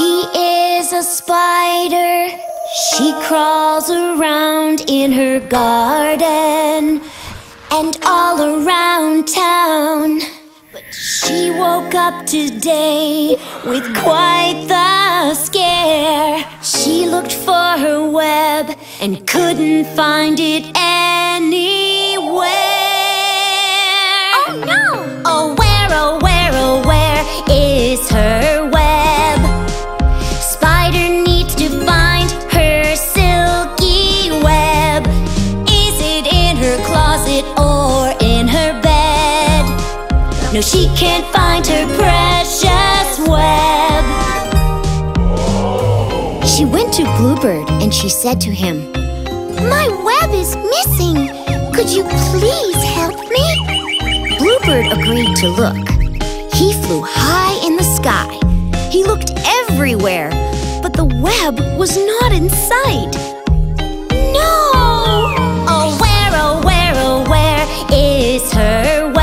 She is a spider. She crawls around in her garden and all around town. But she woke up today with quite the scare. She looked for her web and couldn't find it anywhere. Oh no! Oh where is her web? No, she can't find her precious web. She went to Bluebird and she said to him, "My web is missing. Could you please help me?" Bluebird agreed to look. He flew high in the sky. He looked everywhere, but the web was not in sight. No! Oh, where is her web?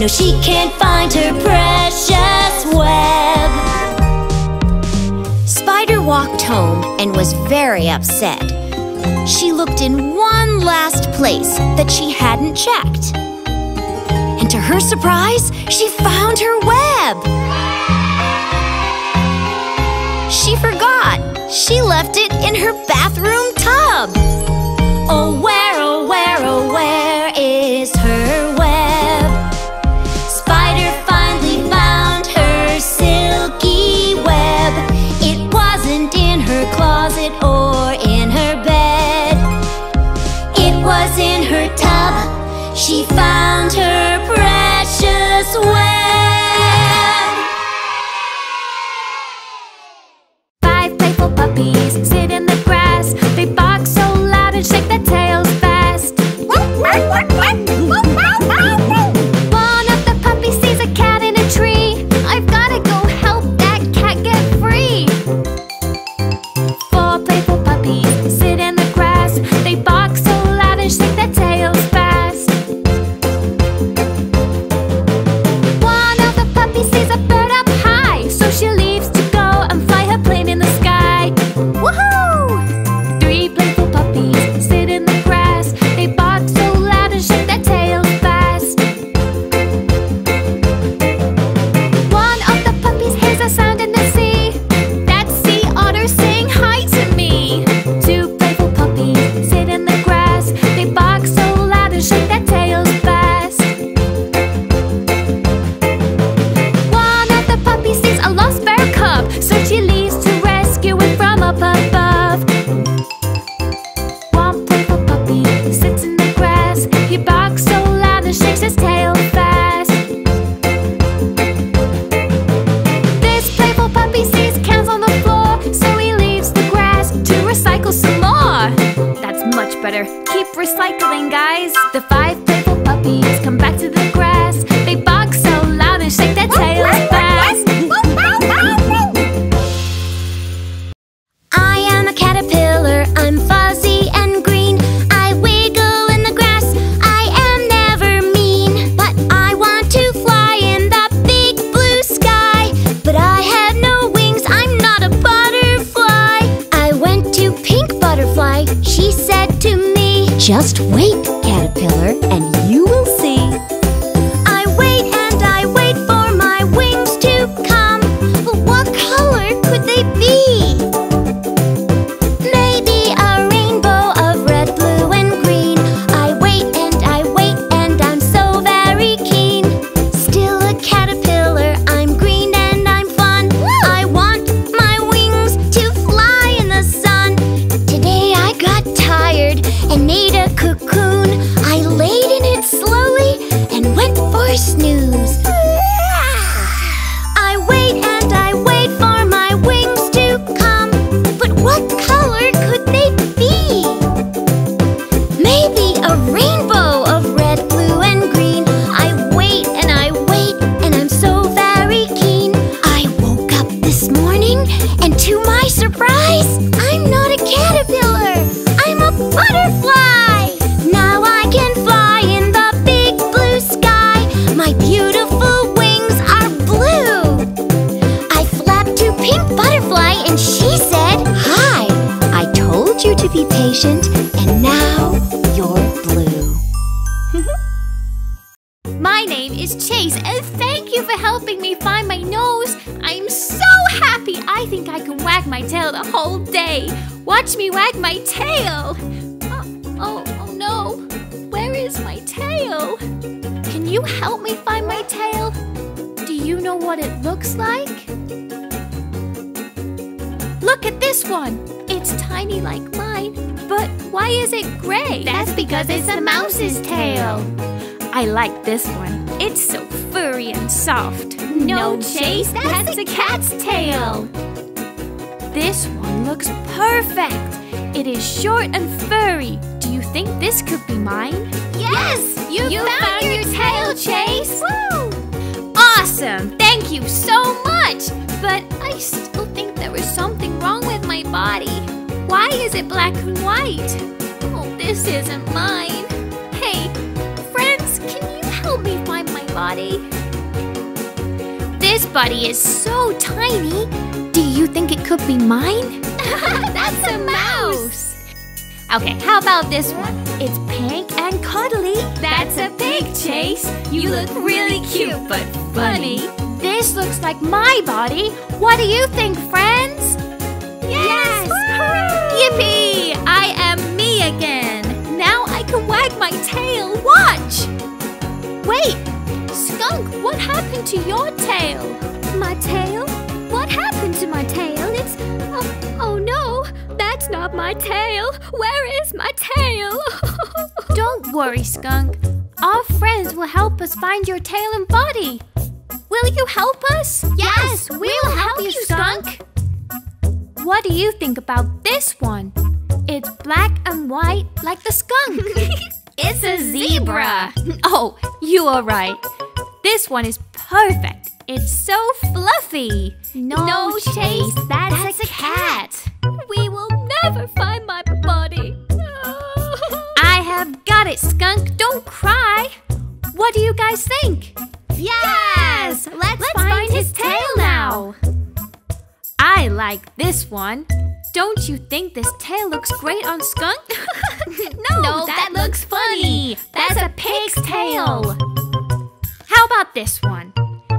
No, she can't find her precious web. Spider walked home and was very upset. She looked in one last place that she hadn't checked. And to her surprise, she found her web. She forgot. She left it in her bathroom tub. Oh, where, where is her web? She found her precious web. Five playful puppies sit in the grass. They bark so loud and shake their tails fast. One of the puppies sees a cat in a tree. I've gotta go help that cat get free. Four playful puppies sit in the grass. They bark so loud and shake their tails fast. Just wait, Caterpillar, and you will see. I wait for my wings to come. But what color could they be? Maybe a rainbow of red, blue, and green. I wait, and I'm so very keen. Still a caterpillar, I'm green and I'm fun. I want my wings to fly in the sun. Today I got tired and made a cocoon. I laid in it. be patient, and now you're blue. My name is Chase, and thank you for helping me find my nose. I'm so happy. I think I can wag my tail the whole day. Watch me wag my tail. Oh no, where is my tail? Can you help me find my tail? Do you know what it looks like? Look at this one. It's tiny like mine, but why is it gray? That's because it's a mouse's tail. I like this one. It's so furry and soft. No, Chase, that's a cat's tail. This one looks perfect. It is short and furry. Do you think this could be mine? Yes! You found your tail, Chase! Woo! Awesome! Thank you so much! But I still think there was something wrong with my body. Why is it black and white? Oh, this isn't mine. Help me find my body. This body is so tiny. Do you think it could be mine? That's a mouse. Okay, how about this one? It's pink and cuddly. That's a pig, Chase. You look really cute but funny. This looks like my body. What do you think, friends? Yes! Yippee! I am me again. Now I can wag my tail. Watch! Wait! Skunk, what happened to your tail? My tail? What happened to my tail? It's... Oh no! That's not my tail! Where is my tail? Don't worry, Skunk. Our friends will help us find your tail and body. Will you help us? Yes! We'll help you, Skunk! What do you think about this one? It's black and white like the skunk. It's a zebra! Oh, you are right. This one is perfect. It's so fluffy. No, Chase, that's a cat. We will never find my body. I have got it, Skunk. Don't cry. What do you guys think? Yes! Let's find his tail now. I like this one. Don't you think this tail looks great on Skunk? No, that looks funny. That's a pig's tail. How about this one?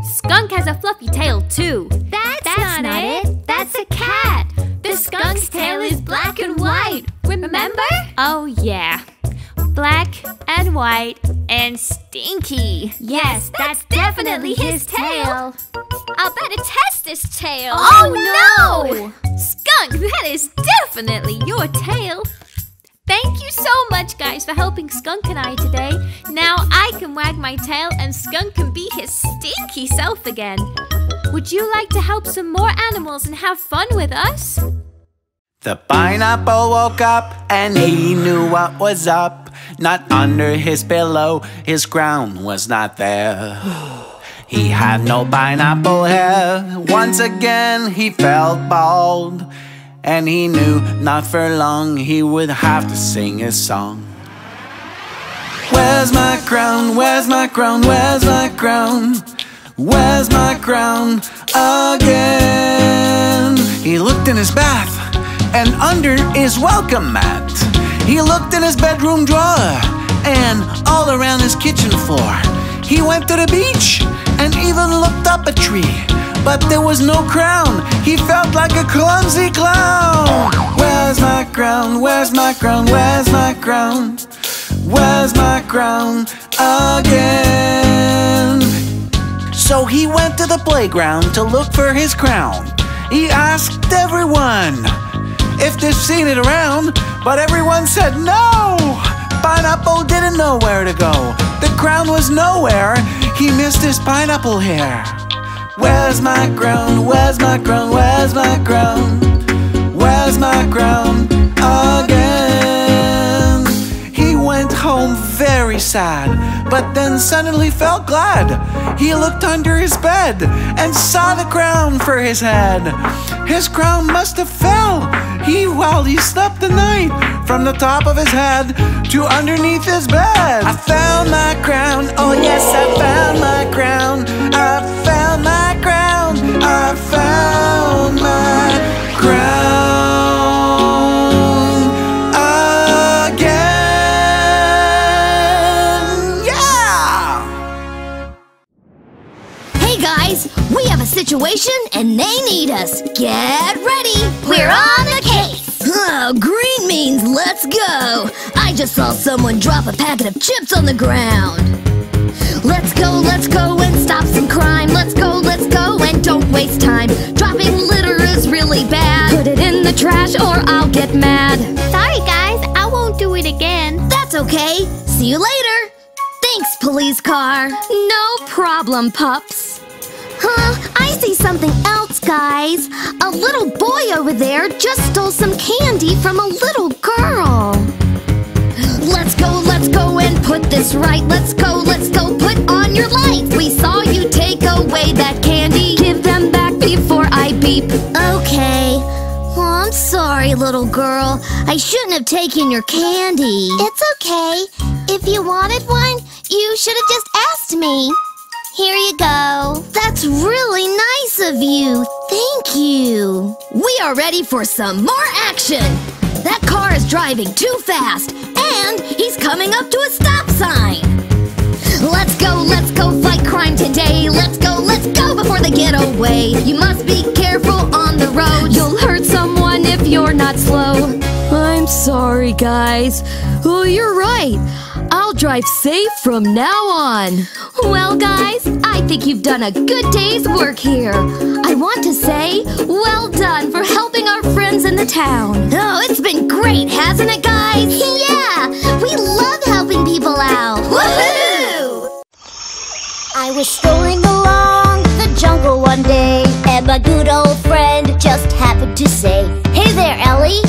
Skunk has a fluffy tail too. That's not it. That's a cat. The skunk's tail is black and white. Remember? Oh yeah. Black and white and stinky. Yes, that's definitely his tail. I'll better test this tail. Oh no! Skunk, that is definitely your tail. Thank you so much, guys, for helping Skunk and I today. Now I can wag my tail and Skunk can be his stinky self again. Would you like to help some more animals and have fun with us? The pineapple woke up and he knew what was up. Not under his pillow, his crown was not there. He had no pineapple hair. Once again he felt bald, and he knew not for long he would have to sing his song. Where's my crown? Where's my crown? Where's my crown? Where's my crown again? He looked in his bath and under his welcome mat. He looked in his bedroom drawer and all around his kitchen floor. He went to the beach and even looked up a tree, but there was no crown. He felt like a clumsy clown. Where's my crown? Where's my crown? Where's my crown? Where's my crown again? So he went to the playground to look for his crown. He asked everyone if they've seen it around, but everyone said no. Pineapple didn't know where to go. The crown was nowhere. He missed his pineapple hair. Where's my crown? Where's my crown? Where's my crown? Where's my crown again? He went home very sad, but then suddenly felt glad. He looked under his bed and saw the crown for his head. His crown must have fell while he slept the night, from the top of his head to underneath his bed. I found my crown. Oh yes, I found my crown. I found my crown. I found my crown. situation and they need us. Get ready. We're on the case. Oh, green means let's go. I just saw someone drop a packet of chips on the ground. Let's go and stop some crime. Let's go and don't waste time. Dropping litter is really bad. Put it in the trash or I'll get mad. Sorry guys, I won't do it again. That's okay. See you later. Thanks, police car. No problem, pups. Huh, I see something else, guys. A little boy over there just stole some candy from a little girl. Let's go and put this right. Let's go, put on your lights. We saw you take away that candy. Give them back before I beep. Okay. Oh, I'm sorry, little girl. I shouldn't have taken your candy. It's okay. If you wanted one, you should have just asked me. Here you go. That's really nice of you. Thank you. We are ready for some more action. That car is driving too fast, and he's coming up to a stop sign. Let's go fight crime today. Let's go before they get away. You must be careful on the road. You'll hurt someone if you're not slow. I'm sorry, guys. Oh, you're right. I'll drive safe from now on. Well, guys, I think you've done a good day's work here. I want to say, well done for helping our friends in the town. Oh, it's been great, hasn't it, guys? Yeah, we love helping people out. Woohoo! I was strolling along the jungle one day, and my good old friend just happened to say, "Hey there, Ellie.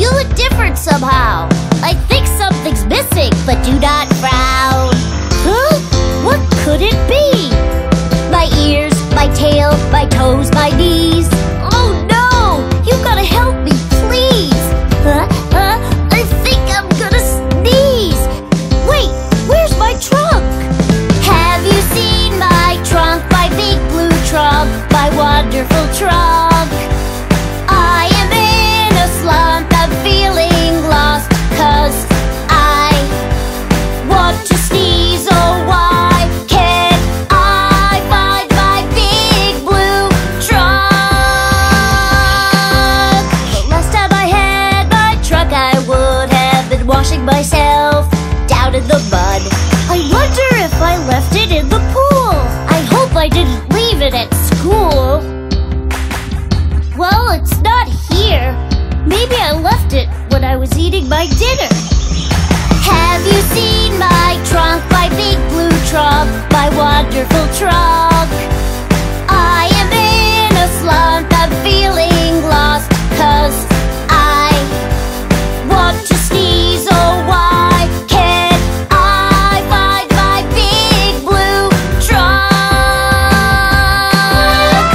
You look different somehow. I think something's missing, but do not frown." Huh? What could it be? My ears, my tail, my toes, my knees. Oh no! You gotta help me, please! I think I'm gonna sneeze! Wait, where's my trunk? Have you seen my trunk? My big blue trunk, my wonderful trunk. I am in a slump, I'm feeling lost, 'cause I want to sneeze, oh why can't I find my big blue trunk? The last time I had my trunk I would have been washing myself down in the mud. I wonder if I left it in the pool. I hope I didn't leave it at school. Well, it's not here. Maybe I left it when I was eating my dinner. Have you seen my trunk? My big blue trunk, my wonderful trunk. I am in a slump, I'm feeling lost, 'cause I want to sneeze, oh why can't I find my big blue trunk?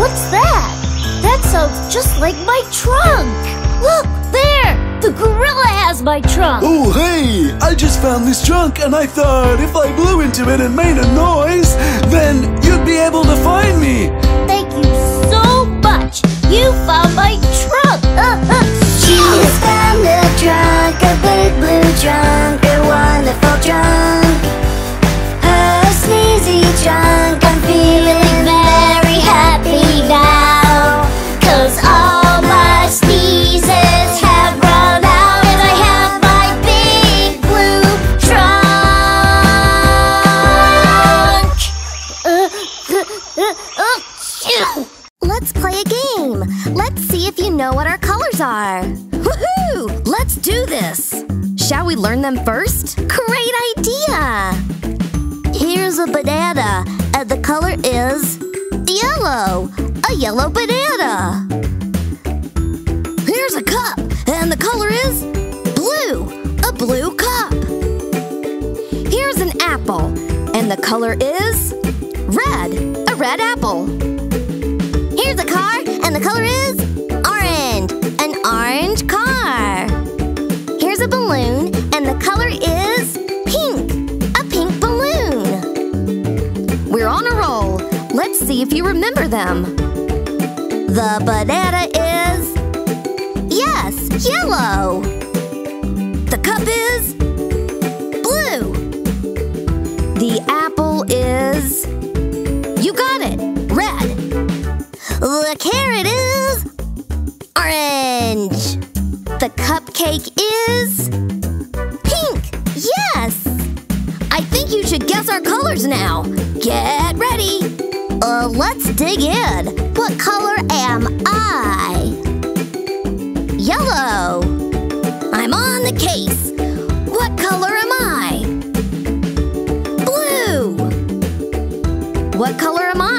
What's that? That sounds just like my trunk. Look, there! The gorilla has my trunk! Oh, hey! I just found this trunk and I thought if I blew into it and made a noise, then you'd be able to find me! Thank you so much! You found my trunk! She has found a trunk, a big blue trunk, a wonderful trunk. Her sneezy trunk, I'm feeling very happy now, 'cause all my sneezes have run out and I have my big blue trunk. Let's play a game. Let's see if you know what our colors are. Woohoo! Let's do this. Shall we learn them first? Great idea! Here's a banana, and the color is yellow. A yellow banana. Here's a cup, and the color is blue. A blue cup. Here's an apple, and the color is red. A red apple. Here's a car, and the color is orange. An orange car. Here's a balloon, and the color is pink. A pink balloon. We're on a roll. Let's see if you remember them. The banana is, yes, yellow. The cup is blue. The apple is, you got it, red. The carrot is orange. The cupcake is pink. Yes! I think you should guess our colors now. Get ready. Let's dig in. What color am I? Yellow. I'm on the case. What color am I? Blue. What color am I?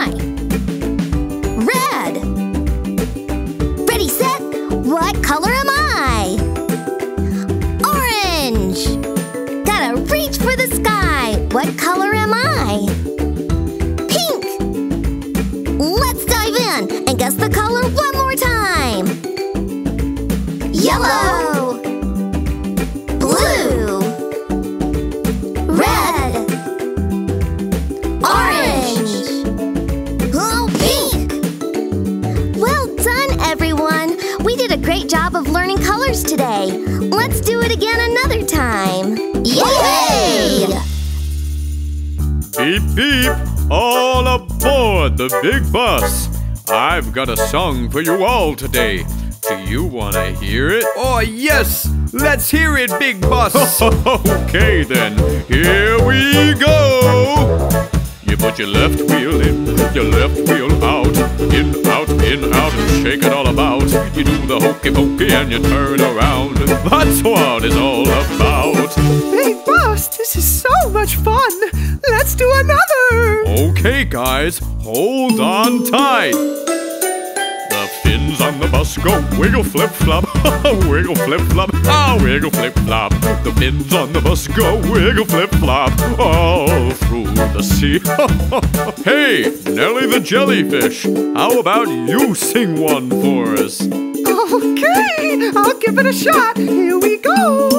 Red. Ready, set. What color am I? Orange. Gotta reach for the sky. What color am I? Pink. Let's dive in and guess the color one more time. Yellow. Blue. Red. Orange. Oh, pink. Well done, everyone. We did a great job of learning colors today. Let's do it again another time. Yay! Beep, beep, all aboard the big bus. I've got a song for you all today. Do you want to hear it? Oh, yes! Let's hear it, big bus! Okay, then. Here we go! You put your left wheel in, your left wheel out. In, out, and shake it all about. You do the hokey pokey and you turn around. That's what it's all about. Big Bus, this is so much fun! Let's do another! Okay, guys, hold on tight! Fins on the bus go wiggle flip flop, wiggle flip flop, ah, wiggle flip flop. The fins on the bus go wiggle flip flop all through the sea. Hey, Nellie the jellyfish, how about you sing one for us? Okay, I'll give it a shot. Here we go.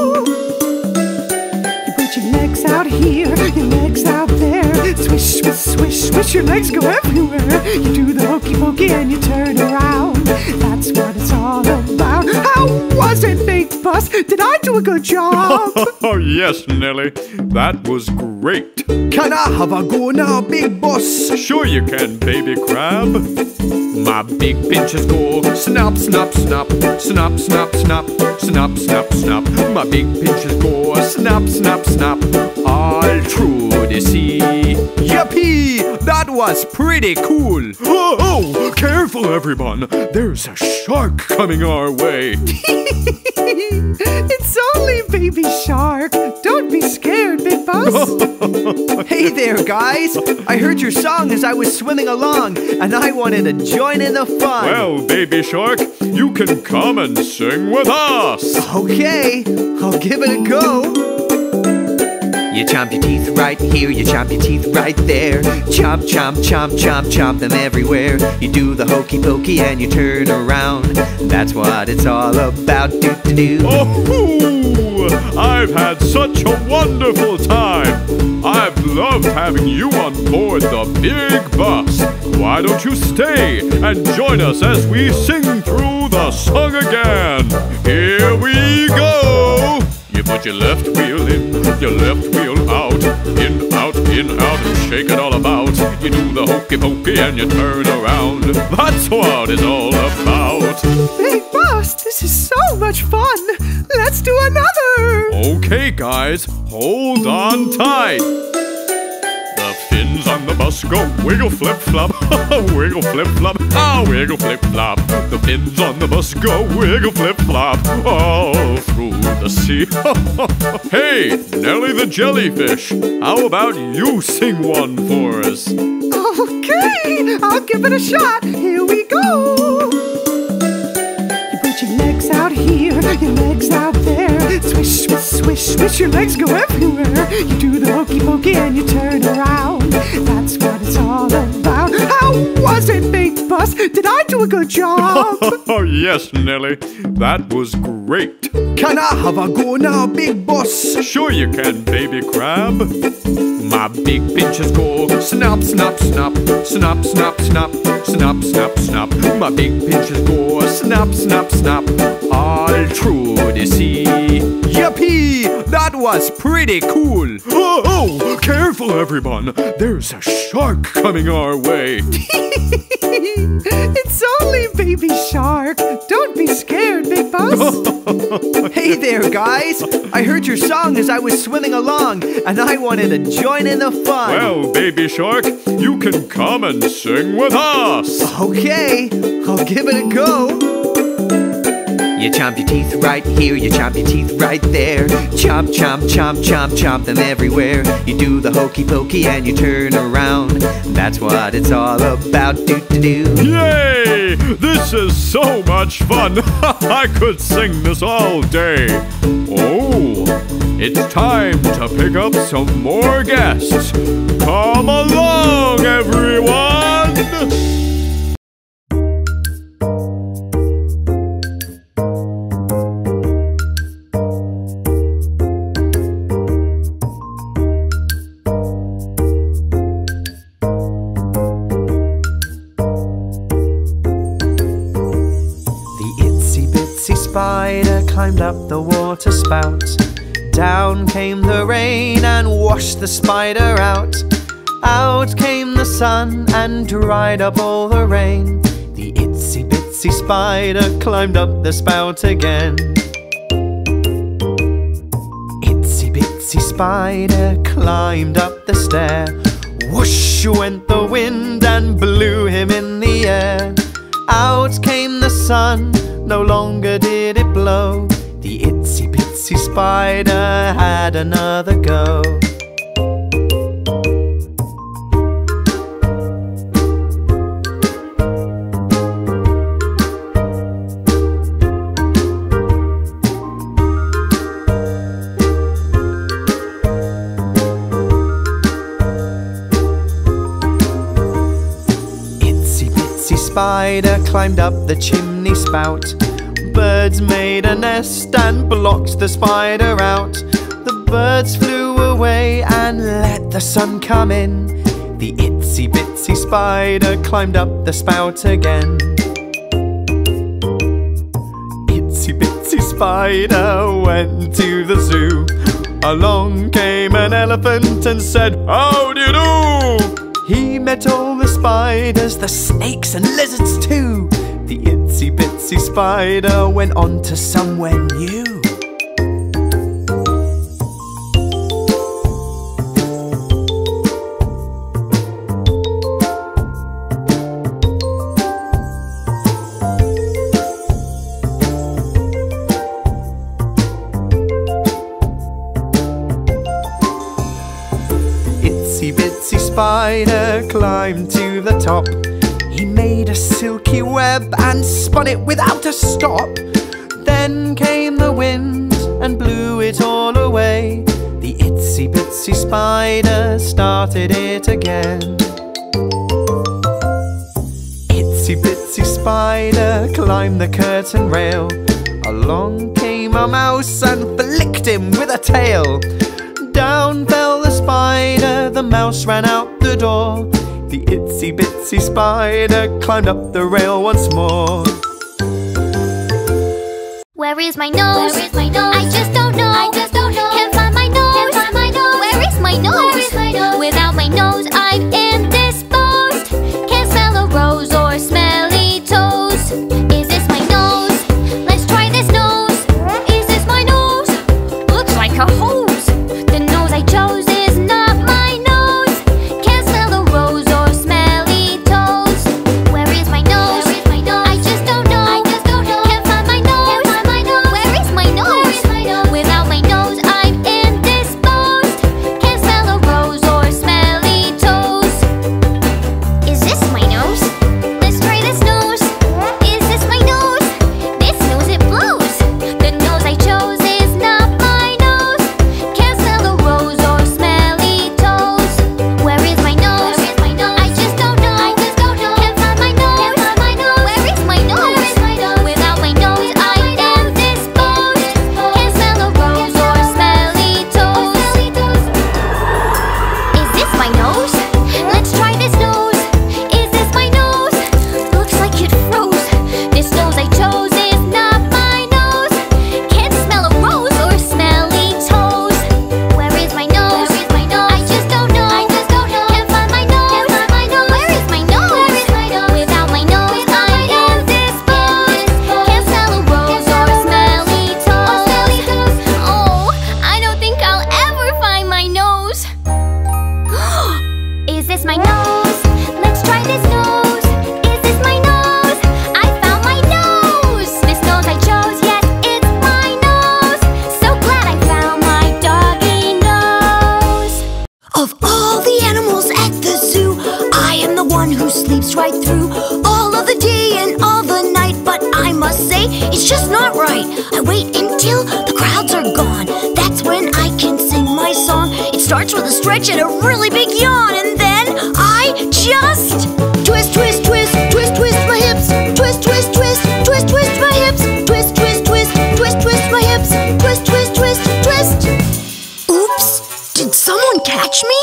You put your legs out here, your legs out there. Swish, swish, swish, swish, your legs go everywhere. You do the hokey pokey and you turn around. That's what it's all about. How was it, Big Bus? Did I do a good job? Oh, yes, Nellie. That was great. Can I have a go now, Big Bus? Sure you can, baby crab. My big pinchers go snap, snap, snap. Snap, snap, snap. Snap, snap, snap. My big pinchers go snap, snap, snap. All through the sea. Yippee! That was pretty cool. Oh, careful, everyone. There's a shark coming our way. It's only Baby Shark. Don't be scared, Big Bus. Hey there, guys. I heard your song as I was swimming along, and I wanted to join in the fun. Well, Baby Shark, you can come and sing with us. Okay, I'll give it a go. You chomp your teeth right here, you chomp your teeth right there. Chomp, chomp, chomp, chomp, chomp them everywhere. You do the hokey pokey and you turn around. That's what it's all about, do-do-do. Oh, I've had such a wonderful time. I've loved having you on board the big bus. Why don't you stay and join us as we sing through the song again? Here we go! You put your left wheel in, your left wheel out. In, out, in, out, and shake it all about. You do the hokey pokey and you turn around. That's what it's all about. Big Bus, this is so much fun. Let's do another. Okay, guys, hold on tight. The fins on the bus go wiggle flip flop, wiggle flip flop, ah, wiggle flip flop. The fins on the bus go wiggle flip flop all through the sea. Hey, Nellie the jellyfish, how about you sing one for us? Okay, I'll give it a shot. Here we go. You put your legs out here, your legs out there. Swish, swish, swish, swish, your legs go everywhere. You do the hokey pokey and you turn around. That's what it's all about. How was it, Big Bus? Did I do a good job? Oh, yes, Nellie. That was great. Can I have a go now, Big Bus? Sure you can, baby crab. My big pinchers go snap, snap, snap. Snap, snap, snap. Snap, snap, snap. My big pinchers go snap, snap, snap. All through the sea. Yippee! That was pretty cool. Oh, careful everyone. There's a shark coming our way. It's only Baby Shark. Don't be scared, Big Bus. Hey there, guys. I heard your song as I was swimming along, and I wanted to join in the fun. Well, Baby Shark, you can come and sing with us. Okay, I'll give it a go. You chomp your teeth right here, you chomp your teeth right there. Chomp, chomp, chomp, chomp, chomp them everywhere. You do the hokey pokey and you turn around. That's what it's all about, do-do-do. Yay! This is so much fun! I could sing this all day. Oh, it's time to pick up some more guests. Come along, everyone! Spider climbed up the water spout. Down came the rain and washed the spider out. Out came the sun and dried up all the rain. The itsy bitsy spider climbed up the spout again. Itsy bitsy spider climbed up the stair. Whoosh went the wind and blew him in the air. Out came the sun, no longer did it blow. The itsy bitsy spider had another go. Spider climbed up the chimney spout. Birds made a nest and blocked the spider out. The birds flew away and let the sun come in. The itsy bitsy spider climbed up the spout again. Itsy bitsy spider went to the zoo. Along came an elephant and said, "How do you do?" He met all the spiders, the snakes and lizards too. The itsy bitsy spider went on to somewhere new. Spider climbed to the top. He made a silky web and spun it without a stop. Then came the wind and blew it all away. The itsy bitsy spider started it again. Itsy bitsy spider climbed the curtain rail. Along came a mouse and flicked him with a tail. Down fell the spider, the mouse ran out the door. The itsy bitsy spider climbed up the rail once more. Where is my nose? Where is my nose? I just don't know. I just don't know. Can't find my nose. Can't find my nose. Where is my nose? Where is my nose? Without my nose, I'm indisposed. Can't smell a rose or smelly toes. Is this my nose? Let's try this nose. Is this my nose? Looks like a hole. Chose is not my nose. Can't smell a rose or smelly toes. Where is my nose? Where is my nose? I just don't know. I just don't know. Can't find my nose. Can't find my nose. Where is my nose? Where is my nose? rush right through all of the day and all the night. But I must say, it's just not right. I wait until the crowds are gone. That's when I can sing my song. It starts with a stretch and a really big yawn. And then I just twist, twist, twist, twist, twist my hips. Twist, twist, twist, twist, twist my hips. Twist, twist, twist, twist, twist my hips. Twist, twist, twist, twist. Oops, did someone catch me?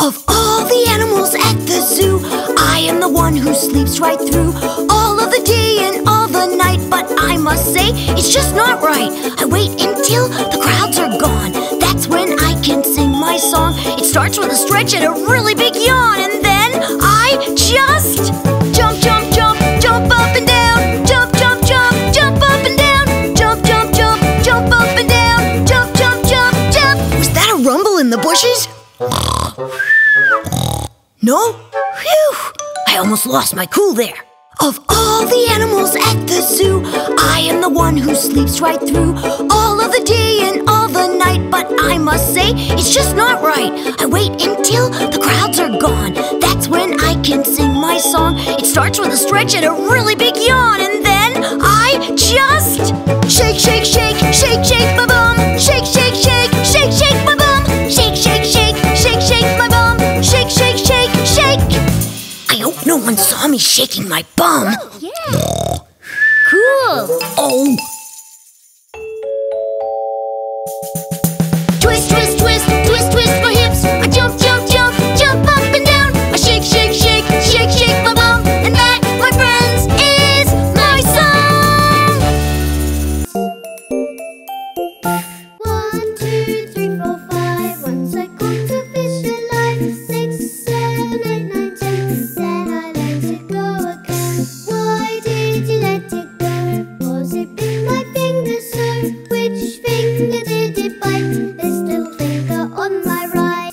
Of all the animals at the zoo, I am the one who sleeps right through all of the day and all the night. But I must say, it's just not right. I wait until the crowds are gone. That's when I can sing my song. It starts with a stretch and a really big yawn. And then I just jump, jump, jump, jump up and down. Jump, jump, jump, jump up and down. Jump, jump, jump, jump up and down. Jump, jump, jump, jump. Was that a rumble in the bushes? No? Phew! I almost lost my cool there. Of all the animals at the zoo, I am the one who sleeps right through all of the day and all the night. But I must say, it's just not right. I wait until the crowds are gone. That's when I can sing my song. It starts with a stretch and a really big yawn. And then I just shake, shake, shake, shake, shake my bum. Shake, shake, shake, shake, shake my bum. Shake, shake, shake, shake, shake my bum. Shake, shake, shake, shake. I hope no one saw me shaking my bum. Oh, yeah. Cool. Oh. Twist, twist, twist, twist, twist my hips. I jump, jump, jump, jump up and down. I shake, shake, shake, shake, shake my bum. And that, my friends, is my song. 1, 2, 3, 4, 5. Once I caught a fish alive. 6, 7, 8, 9, 10. Then I let it go again. Why did you let it go? Was it bit my finger so? Which finger did it bite? This little finger on my right.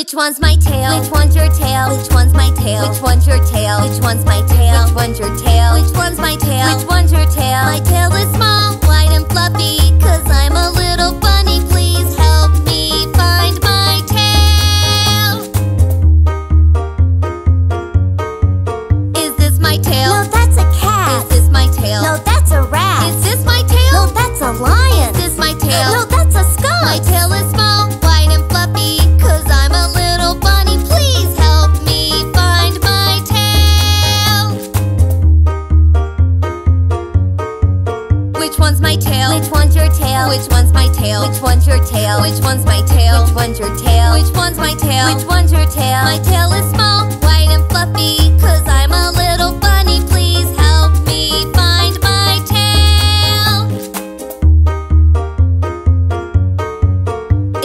Which one's my tail? Which one's your tail? Which one's my tail? Which one's your tail? Which one's my tail? Which one's your tail? Which one's my tail? Which one's your tail? My tail is small, white and fluffy, 'cause I'm a little bunny. Please help me find my tail. Is this my tail? No, that's a cat. Is this my tail? No, that's a rat. Is this my tail? No, that's a lion. Is this my tail? No, that's a skunk. My tail is small, white and fluffy, 'cause I'm a little bunny. Please help me find my tail. Which one's my tail? Which one's your tail? Which one's my tail? Which one's your tail? Which one's my tail? Which one's your tail? Which one's my tail? Which one's your tail? My tail is small, white and fluffy, 'cause I'm a little bunny. Please help me find my tail.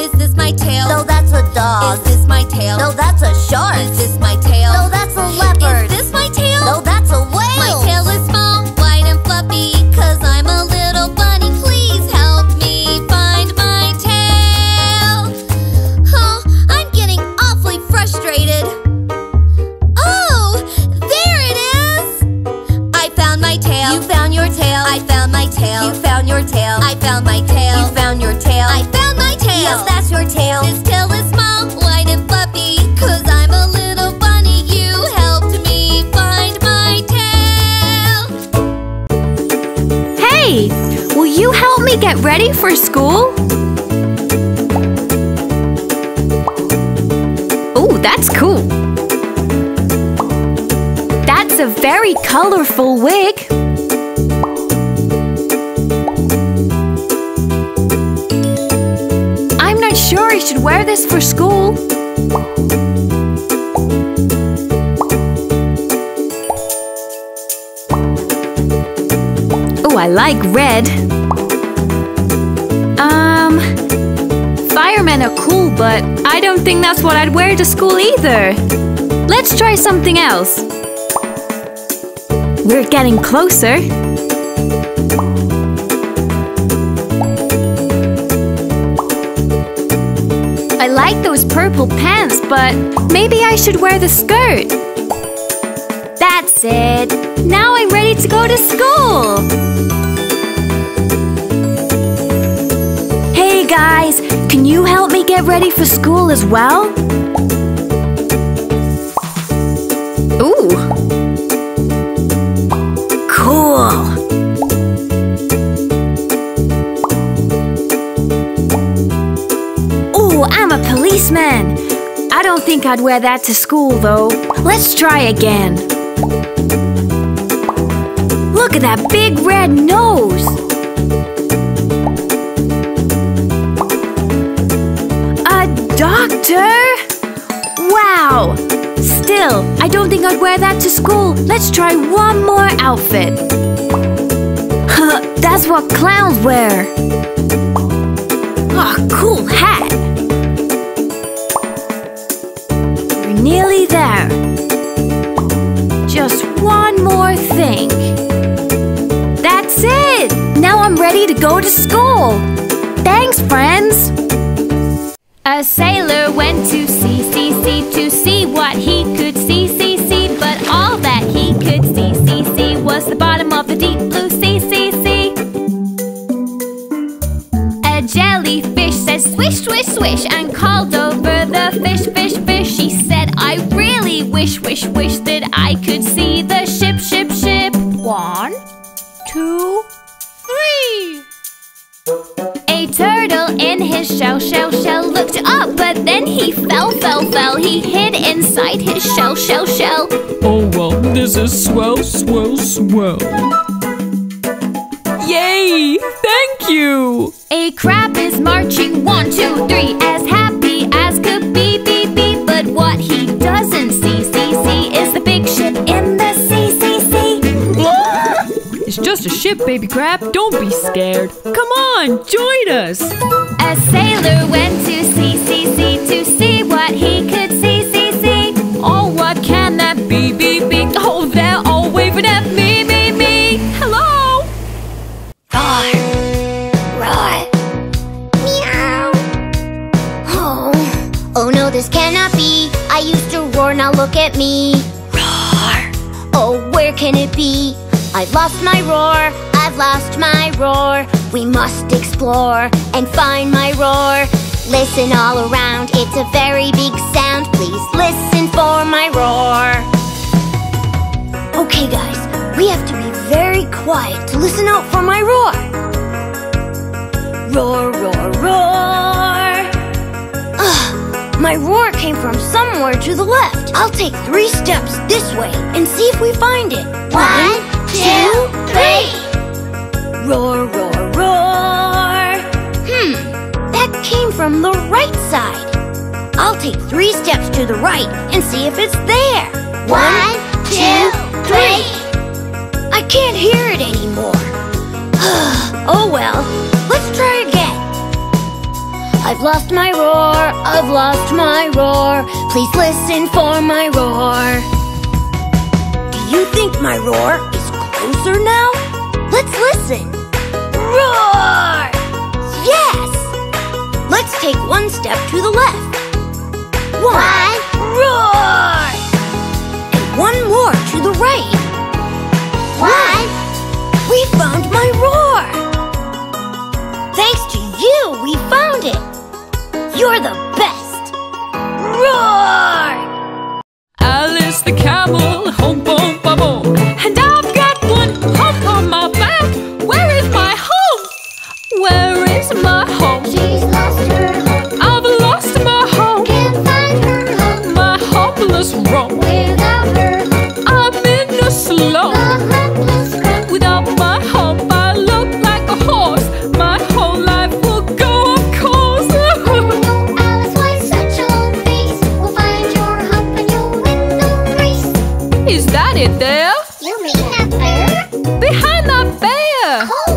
Is this my tail? No, that's a dog. Is this my tail? No, that's a shark. Is this my tail? No, that's a leopard. Is this my tail? No, that's a whale. My tail is small, white and fluffy, 'cause I'm a little bunny. Please help me find my tail. Oh, I'm getting awfully frustrated. Oh, there it is! I found my tail. You found your tail. I found my tail. You found your tail. I found my tail. You found your tail. I found my tail. Yes, that's your tail. This tail is small, white and fluffy, 'cause I'm a little bunny. You helped me find my tail. Hey, will you help me get ready for school? Oh, that's cool. That's a very colorful wig. I'm not sure I should wear this for school. like red. Firemen are cool, but I don't think that's what I'd wear to school either. Let's try something else. We're getting closer. I like those purple pants, but maybe I should wear the skirt. That's it. Now I'm ready to go to school. Hey guys, can you help me get ready for school as well? Ooh. Cool. I'm a policeman. I don't think I'd wear that to school, though. Let's try again. Look at that big red nose. A doctor? Wow. Still, I don't think I'd wear that to school. Let's try one more outfit. That's what clowns wear. Oh, cool hat. Nearly there. Just one more thing. That's it! Now I'm ready to go to school! Thanks, friends! A sailor went to sea to see what he could see, but all that he could see was the bottom of the deep blue sea. A jellyfish said swish, swish, swish, and called over the fish. She said, I really wish that I could see the ship. 1, 2, 3. A turtle in his shell looked up, but then he fell. He hid inside his shell. Oh, well, this is swell. Yay! Thank you! A crab is marching 1, 2, 3, as happy as could be. But what he doesn't see is the big ship in the sea. It's just a ship, baby crab. Don't be scared. Come on, join us. A sailor went to sea to see what he could see. Oh, what can that be? Oh, they're all waving at me. Hello. Bye. Oh no, this cannot be. I used to roar, now look at me. Roar. Oh, where can it be? I've lost my roar. We must explore and find my roar. Listen all around, it's a very big sound. Please listen for my roar. Okay guys, we have to be very quiet to listen out for my roar. Roar, roar, roar. Ugh. My roar came from somewhere to the left. I'll take 3 steps this way and see if we find it. 1, 2, 3. Roar, roar, roar. That came from the right side. I'll take 3 steps to the right and see if it's there. 1, 2, 3. I can't hear it anymore. Oh well, let's try again. I've lost my roar. Please listen for my roar. Do you think my roar is closer now? Let's listen. Roar! Yes! Let's take 1 step to the left. 1. Roar! And 1 more to the right. 1. We found my roar! Thanks to you, we found it! You're the best! Roar! Alice the camel, hump on bubble. And I've got one hump on my back. Where is my hump? Where is my hump? She's lost her hump. I've lost my hump. Can't find her hump. My humpless romp. Without her hump, I'm in a slump. The humpless romp. Without my hump, I look like a horse. My whole life will go off course. Is that it there? You mean that bear? Behind that bear! Cool.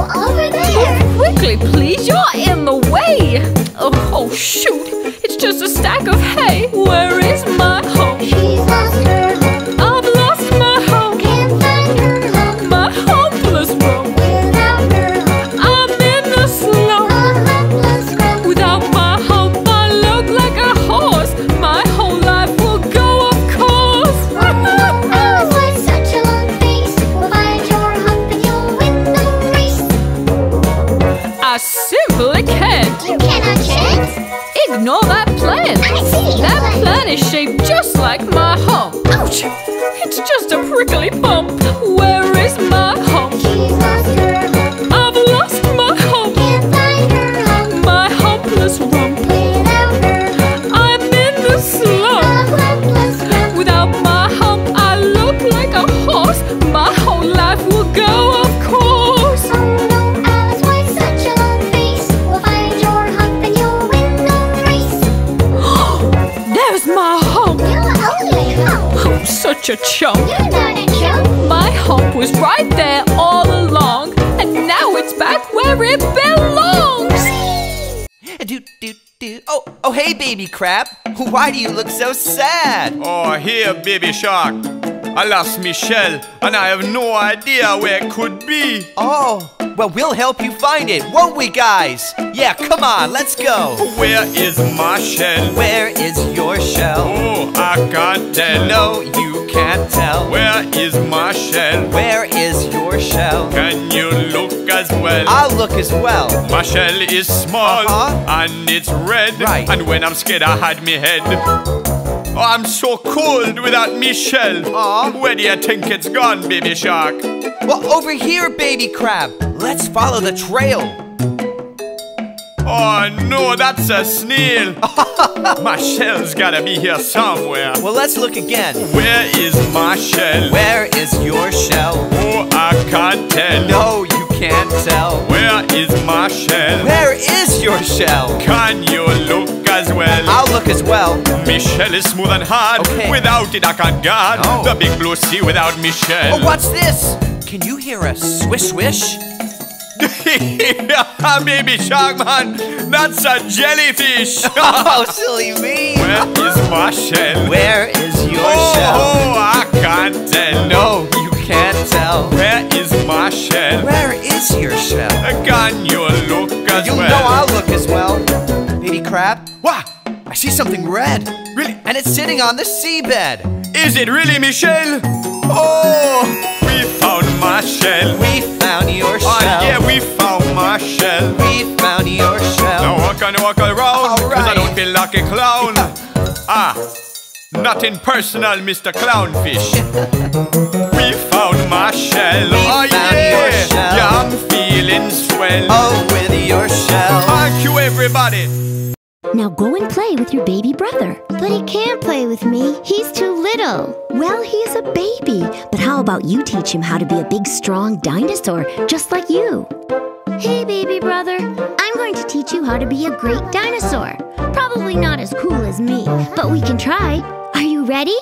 Oh shoot, it's just a stack of hay. Where is my home? She's lost her home. I've lost my home. Can't find her home. My hopeless roam. Without her home. I'm in the slum. A hopeless roam. Without my home, I look like a horse. My whole life will go of course. Hours like such a long face. We'll find your home and you'll win the race. I simply can't. You cannot chance. Ignore that plan. I see. That plan is shaped just like my home. Ouch! It's just a prickly bump. Where is my home? She's lost her home. I've lost my home. Can't find her home. My hopeless room. Without her home. I'm in the slum. A hopeless room. Without my home, I look like a horse. My whole life will go off course. Oh no, Alice, why such a long face? We'll find your home and you'll win the race. There's my home. You're only home. I'm such a chump. You're not a chump. My home was right there all along, and now it's back where it belongs. Oh, hey, baby crab. Why do you look so sad? Oh, here, Baby Shark. I lost Michelle, and I have no idea where it could be. Oh, well, we'll help you find it, won't we, guys? Yeah, come on, let's go. Where is my shell? Where is your shell? Oh, I can't tell. No, you can't tell. Where is my shell? Where is your shell? Can you look as well? I'll look as well. My shell is small, and it's red. Right. And when I'm scared, I hide my head. Oh, I'm so cold without me shell. Where do you think it's gone, Baby Shark? Well, over here, Baby Crab. Let's follow the trail. Oh no, that's a snail. My shell's gotta be here somewhere. Well, let's look again. Where is my shell? Where is your shell? Oh, I can't tell. No, you can't tell. Where is my shell? Where is your shell? Can you look as well? I'll look as well. Me shell is smooth and hard. Okay. Without it, I can't guard the big blue sea without me shell. Oh, what's this? Can you hear a swish swish? Baby Shark, man, that's a jellyfish. Oh, silly me. Where is my shell? Where is your shell? Oh, I can't tell. No, you can't tell. Where is my shell? Where is your shell? Can you look as well? You know I'll look as well. Baby Crab? What? I see something red. Really? And it's sitting on the seabed. Is it really, Michelle? Oh, we found my shell. We found your shell. Oh, yeah, we found my shell. We found your shell. Now I can walk around, cause I don't feel like a clown. Nothing personal, Mr. Clownfish. We found my shell. We found your shell. Yeah, I'm feeling swell. Oh, with your shell. Thank you, everybody. Now go and play with your baby brother. But he can't play with me. He's too little. Well, he's a baby. But how about you teach him how to be a big, strong dinosaur, just like you? Hey, baby brother. I'm going to teach you how to be a great dinosaur. Probably not as cool as me, but we can try. Are you ready?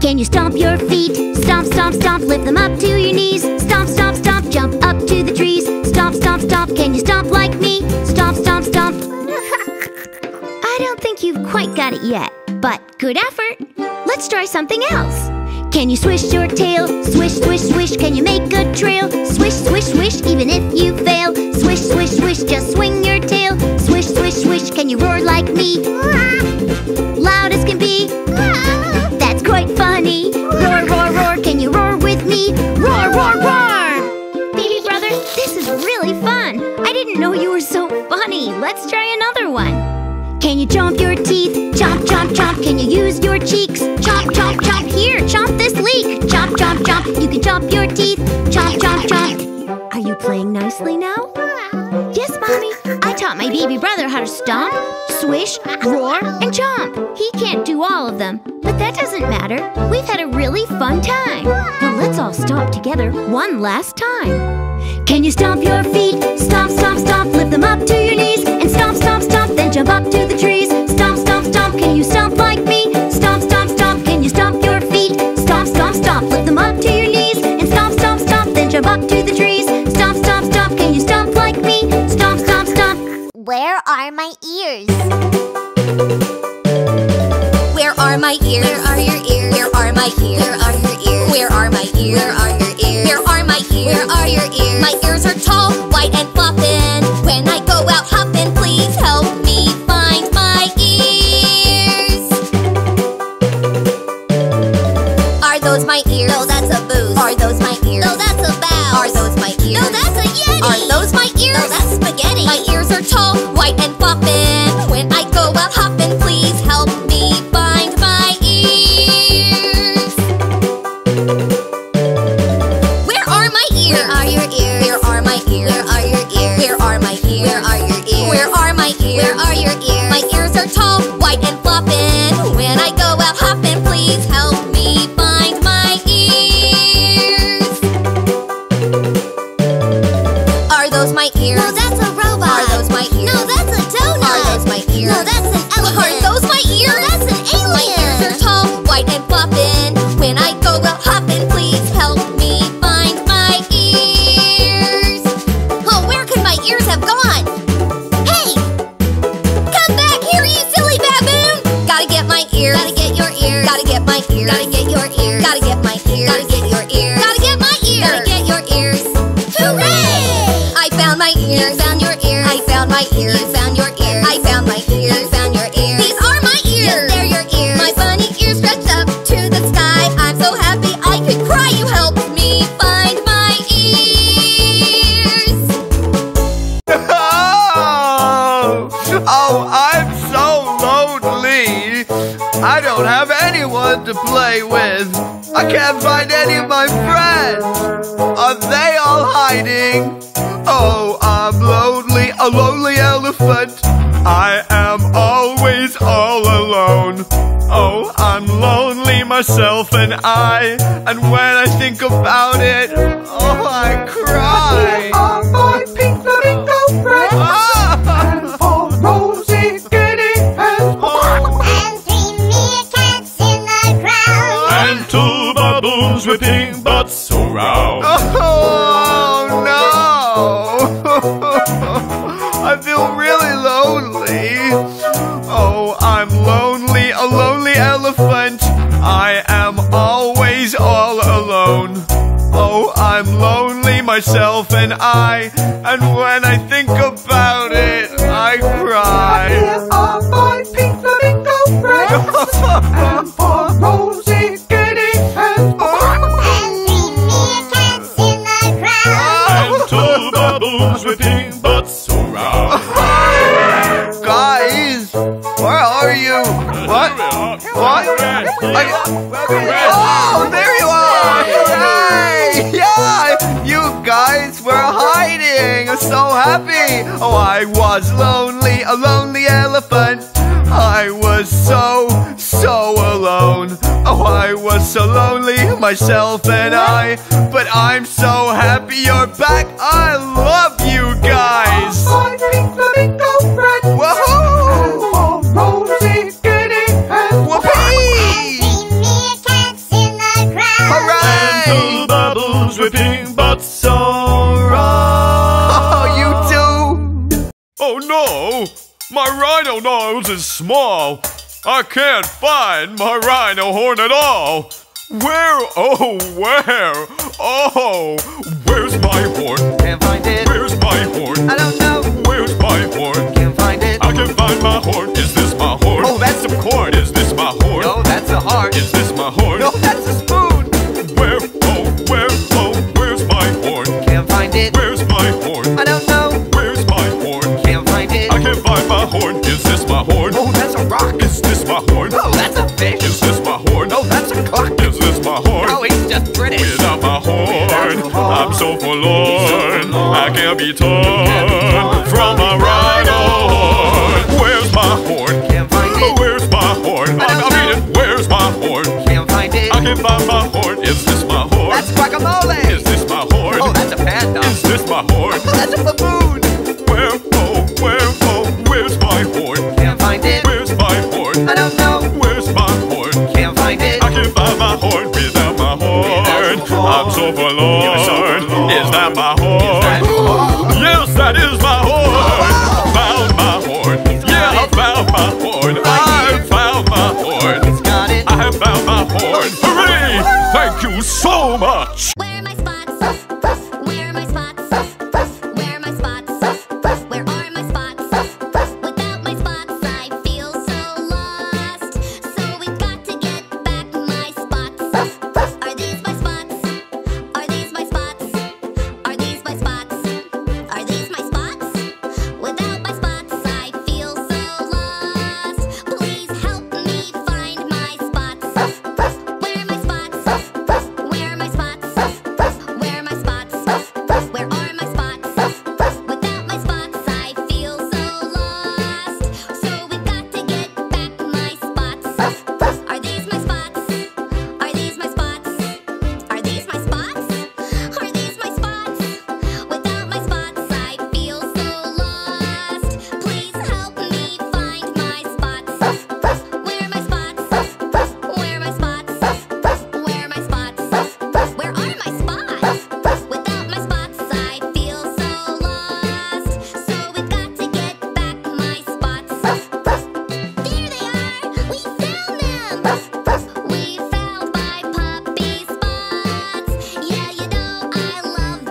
Can you stomp your feet? Stomp, stomp, stomp. Lift them up to your knees. Stomp, stomp, stomp. Jump up to the trees. Stomp, stomp, stomp. Can you stomp like me? Stomp, stomp, stomp. I don't think you've quite got it yet, but good effort. Let's try something else. Can you swish your tail? Swish, swish, swish. Can you make a trail? Swish, swish, swish, even if you fail. Swish, swish, swish, just swing your tail. Swish, swish, swish. Can you roar like me? Loud as can be. That's quite funny. Roar, roar, roar. Can you roar with me? Roar, roar, roar. Baby brother, this is really fun. I didn't know you were so funny. Let's try another one. Can you chomp your teeth? Chomp, chomp, chomp. Can you use your cheeks? Chomp, chomp, chomp. Here, chomp this leek. Chomp, chomp, chomp. You can chomp your teeth. Chomp, chomp, chomp. Are you playing nicely now? Yes, Mommy. I taught my baby brother how to stomp, swish, roar, and chomp. He can't do all of them, but that doesn't matter. We've had a really fun time. Now let's all stomp together one last time. Can you stomp your feet? Stomp, stomp, stomp. Lift them up to your knees. And stomp, stomp, stomp. Then jump up to the trees. Stomp, stomp, stomp. Can you stomp like me? Stomp, stomp, stomp. Can you stomp your feet? Stomp, stomp, stomp. Lift them up to your knees. And stomp, stomp, stomp. Then jump up to the trees. Stomp, stomp, stomp. Can you stomp like me? Stomp, stomp, stomp. Where are my ears? my ears? Where are your ears? Where are my ears? Where are your ears? Where are my ears? Where are your ears? Where are my ears? Where are your ears? My ears are tall, white and floppin'. When I go out hoppin', please help me find my ears. Are those my ears? No, that's a booze. Are those my ears? No, that's a bow. Are those my ears? No, that's a yeti. Are those my ears? No, that's spaghetti. My ears are tall, white and floppin'. When I go out hoppin', please help me find my ears. Where are my ears? Where are your ears? Where are my ears? Where are your ears? Where are my ears? Where are your ears? Where are my ears? Where are your ears? My ears are tall, white and floppin'. When I go out hoppin', please help me find my ears. Are those my ears? No, that's a robot. Are those my ears? No, that's a donut. Are those my ears? No, that's an elephant. Are those my ears? No, that's an alien. My ears are tall, white and floppin'. When I go out hoppin', please help me find my ears. Oh, where could my ears have gone? Hey! Come back here, you silly baboon! Gotta get my ears. Gotta get your ears. Gotta get my ears. Gotta get your ears. Gotta get my ears. Gotta get your ears. Gotta get my ears. Gotta get your ears. Hooray! I found my ears. You found your ears. I found my ears. You found your ears. I found my ears. You found your ears. These are my ears. Yes, they're your ears. My funny ears stretched up to the sky. I'm so happy I could cry. You helped me find my ears. Oh, I'm so lonely. I don't have anyone to play with. I can't find any of my friends. Are they all hiding? Oh, I'm lonely, a lonely elephant. I am always all alone. Oh, I'm lonely myself and I. And when I think about it, oh, I cry. Here are my pinko friends. Ah! Whipping butts around. Oh no! I feel really lonely. Oh, I'm lonely, a lonely elephant. I am always all alone. Oh, I'm lonely myself and I. And when I think about it, I cry. Here are my pink flamingo friends. And for Rosie, Kitty, and whipping butts around. Guys, where are you? What? What? Oh, there you are! Hey! Yeah! You guys were hiding! I'm so happy! Oh, I was lonely, a lonely elephant. I was so alone. Oh, I was so lonely, myself and I. But I'm so happy you're back. I love you guys. My pink flamingo friend. Whoa! And Rosie, Kitty, and Whoopee! And meerkats in the ground. Hooray! And bubbles whipping butts so round. Oh, you two! Oh no! My rhino nose is small. I can't find my rhino horn at all. Where, oh, where? Oh, where's my horn? Can't find it. Where's my horn? I don't know. Where's my horn? Can't find it. I can't find my horn. Is this my horn? Oh, that's some corn. Is this my horn? No, that's a heart. Is this my horn? No, that's a spoon. Where, oh, where's my horn? Can't find it. Where's my horn? I don't know. Is this my horn? Oh, that's a rock. Is this my horn? Oh, that's a fish. Is this my horn? Oh, that's a clock. Is this my horn? Oh, he's just British. Without my horn, I'm so forlorn. I can't be torn from a rhino horn. Where's my horn? Can't find it. Where's my horn? I mean it. Where's my horn? Can't find it. I can't find my horn. Is this my horn? That's guacamole. Is this my horn? Oh, that's a panda. Is this my horn? Oh, that's a baboon. I don't know. Where's my horn? Can't find it. I can't find my horn without my horn. I'm so forlorn. Is that my horn? Yes, that is my horn. Found my horn. Yeah, I found my horn. I found my horn. It's got it. much. Where are my spots? Puff, puff. Where are my spots? Puff, puff. Where are my spots? Puff, puff. Where are my spots? Puff, puff. Without my spots, I feel so lost. So we've got to get back my spots. Puff, puff. Are these my spots? Are these my spots? Are these my spots? Are these my spots? Without my spots, I feel so lost. Please help me find my spots. Puff, puff. Where are my spots? Puff, puff. Where are my spots? Puff, puff. Where are my spots? Puff, puff. Where are my spots? Puff, puff. Without my spots, I feel so lost. So we've got to get back my spots. Puff, puff. Are these my spots? Are these my spots? Are these my spots? Are these my spots? Without my spots, I feel so lost. Please help me find my spots. Puff, puff. Where are my spots? Puff, puff. Where are my spots? Puff, puff. Where are my spots? Puff, puff. Where are my spots? Puff, puff. Without my spots, I feel so lost. So we've got to get back my spots. Puff, puff. There they are! We found them! Puff, puff. We found my puppy spots. Yeah, you know I love them lots. We found my puppy spots. Yeah!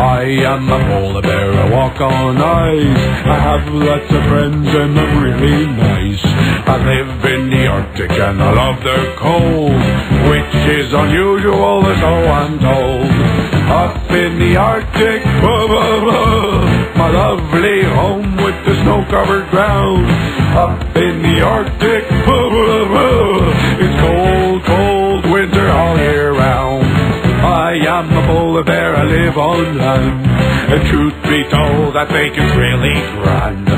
I am a polar bear, I walk on ice. I have lots of friends and I'm really nice. I live in the Arctic and I love the cold, which is unusual, so I'm told. Up in the Arctic, blah, blah, blah, my lovely home with the snow-covered ground. Up in the Arctic, blah, blah, blah, it's cold, cold winter all year round. I am a polar bear, I live on land, and truth be told, I think it's really grand.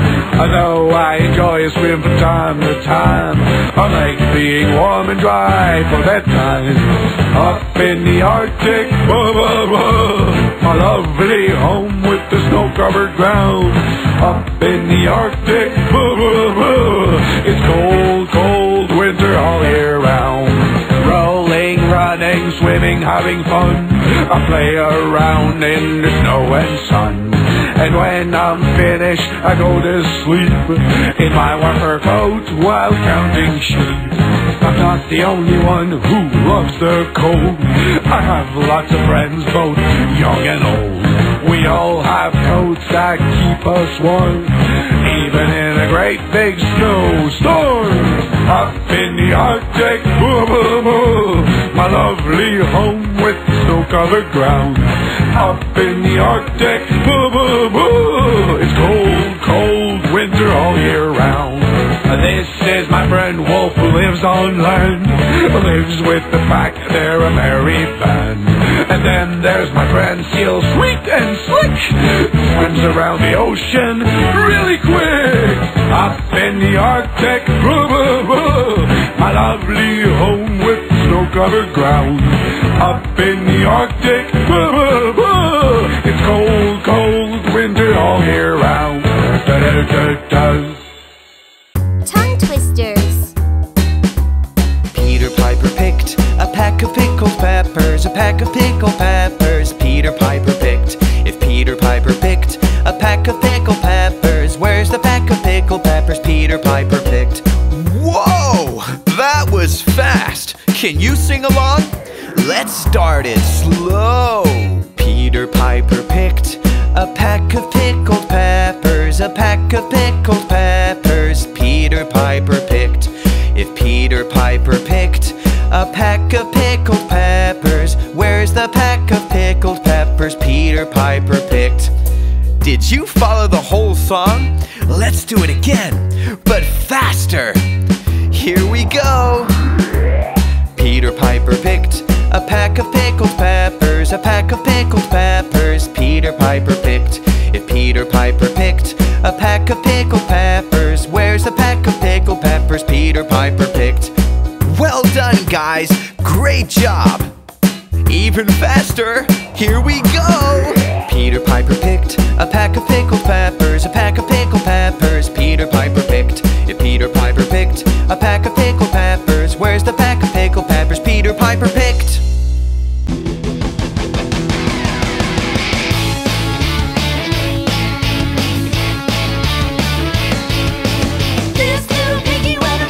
Although I enjoy a swim from time to time, I like being warm and dry for bedtime. Up in the Arctic, whoa, whoa, whoa, my lovely home with the snow-covered ground. Up in the Arctic, whoa, whoa, whoa, it's cold, cold winter all year round. Rolling, running, swimming, having fun, I play around in the snow and sun. And when I'm finished, I go to sleep in my warmer coat while counting sheep. I'm not the only one who loves the cold. I have lots of friends, both young and old. We all have coats that keep us warm, even in a great big snowstorm. Up in the Arctic, blah, blah, blah, my lovely home with snow-covered ground. Up in the Arctic, blah, blah, blah, it's cold, cold winter all year round. This is my friend Wolf, who lives on land, lives with the pack, they're a merry band. And then there's my friend Seal, sweet and slick, swims around the ocean really quick. Up in the Arctic, blah, blah, blah, my lovely home with snow-covered ground. Up in the Arctic, blah, blah, blah, it's cold, cold winter all year round. Da, da, da, da. Tongue twisters. Peter Piper picked a pack of pickled peppers, a pack of pickled peppers. Peter Piper picked. If Peter Piper picked a pack of pickled peppers, where's the pack of pickled peppers Peter Piper picked? Whoa! That was fast! Can you sing along? Let's start it slow. Peter Piper picked a pack of pickled peppers, a pack of pickled peppers. Peter Piper picked. If Peter Piper picked a pack of pickled peppers, where's the pack of pickled peppers Peter Piper picked? Did you follow the whole song? Let's do it again, but faster. Here we go. Peter Piper picked a pack of pickled peppers, a pack of pickled peppers. Peter Piper picked. If Peter Piper picked a pack of pickled peppers, where's the pack of pickled peppers Peter Piper picked? Well done, guys! Great job! Even faster! Here we go! Peter Piper picked a pack of pickled peppers, a pack of pickled peppers. Peter Piper picked. If Peter Piper picked a pack of pickled peppers, where's the pack of pickled peppers Peter Piper picked? This little piggy went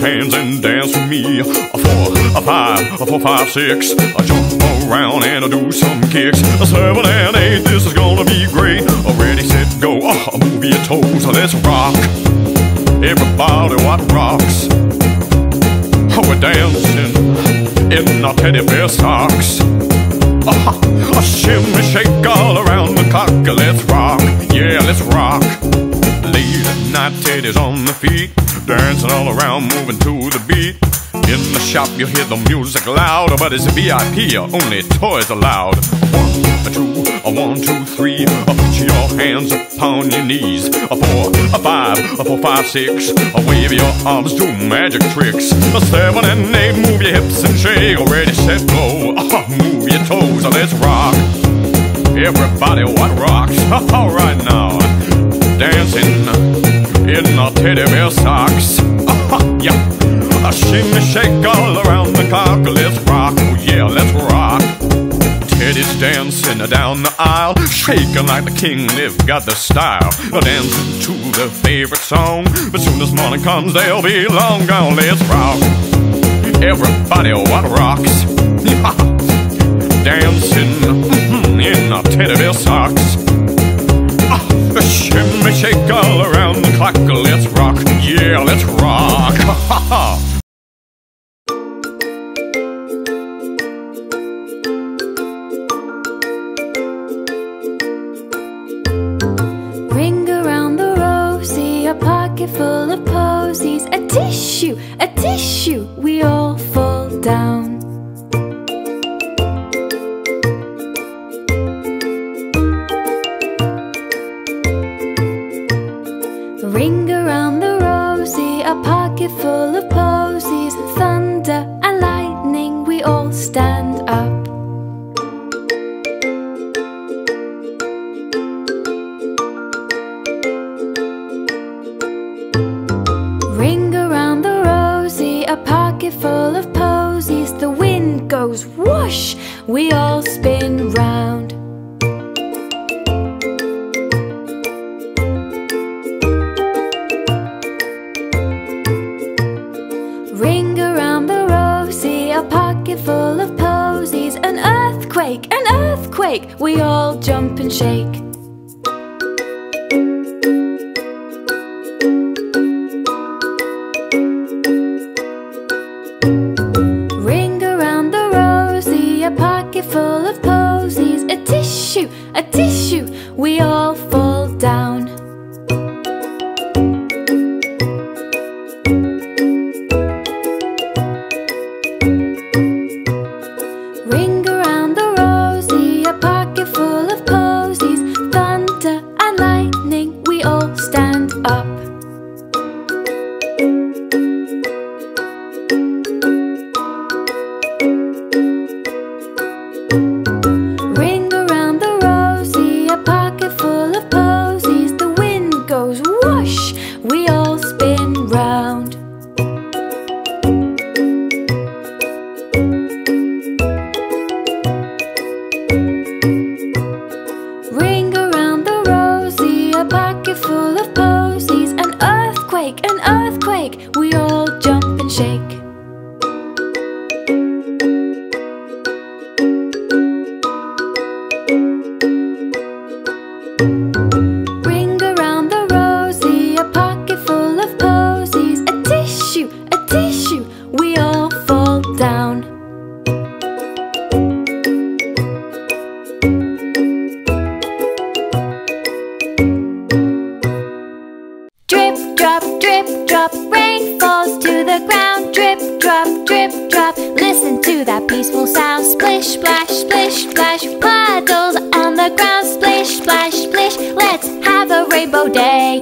hands and dance with me. A four, a five, a four, 5, 6. I jump around and I do some kicks. A 7 and 8, this is gonna be great. Ready, set, go, move your toes. Let's rock, everybody what rocks. We're dancing in our teddy bear socks. A shimmy, shake all around the clock. Let's rock, yeah, let's rock. Late at night, teddy's on the feet, dancing all around, moving to the beat. In the shop, you hear the music loud, but it's a VIP, only toys allowed. 1, 2, 1, 2, 3. Put your hands upon your knees. 4, 5, 4, 5, 6. Wave your arms, do magic tricks. 7 and 8, move your hips and shake. Ready, set, go. Move your toes. Let's rock. Everybody, what rocks? All right now, dancing in our teddy bear socks. Yeah. A shimmy, shake all around the clock. Let's rock, oh yeah, let's rock. Teddy's dancing down the aisle, shaking like the king, they've got the style. Dancing to their favorite song, but soon as morning comes, they'll be long gone. Let's rock, everybody what rocks. Dancing in our teddy bear socks. A shimmy, shake all around the clock. Let's rock, yeah, let's rock. Ha ha. Full of posies, a tissue, we all fall down. Ring around the rosy, a pocket full of posies, thunder and lightning, we all stand up. Full of posies, the wind goes whoosh, we all spin round. Ring around the rosy, a pocket full of posies, an earthquake, we all jump and shake. We all fall down. Ring around the rosy, a pocket full of posies, thunder and lightning, we all stand up. Rainbow day.